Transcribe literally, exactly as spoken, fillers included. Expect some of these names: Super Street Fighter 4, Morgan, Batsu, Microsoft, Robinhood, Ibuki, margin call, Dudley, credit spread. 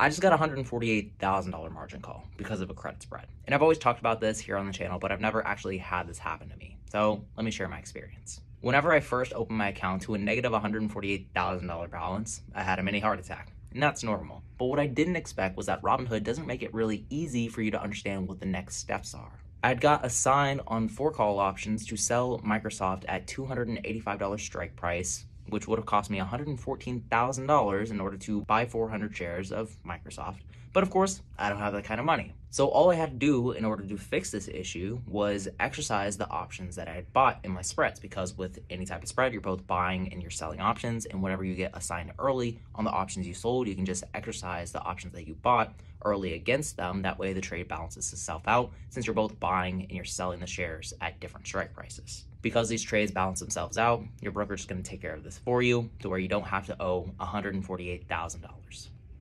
I just got a one hundred forty-eight thousand dollars margin call because of a credit spread. And I've always talked about this here on the channel, but I've never actually had this happen to me. So let me share my experience. Whenever I first opened my account to a negative one hundred forty-eight thousand dollars balance, I had a mini heart attack, and that's normal. But what I didn't expect was that Robinhood doesn't make it really easy for you to understand what the next steps are. I'd got assigned on four call options to sell Microsoft at two hundred eighty-five dollars strike price, which would have cost me one hundred fourteen thousand dollars in order to buy four hundred shares of Microsoft. But of course, I don't have that kind of money. So all I had to do in order to fix this issue was exercise the options that I had bought in my spreads, because with any type of spread, you're both buying and you're selling options, and whenever you get assigned early on the options you sold, you can just exercise the options that you bought early against them. That way the trade balances itself out, since you're both buying and you're selling the shares at different strike prices. Because these trades balance themselves out, your broker's gonna take care of this for you to where you don't have to owe one hundred forty-eight thousand dollars.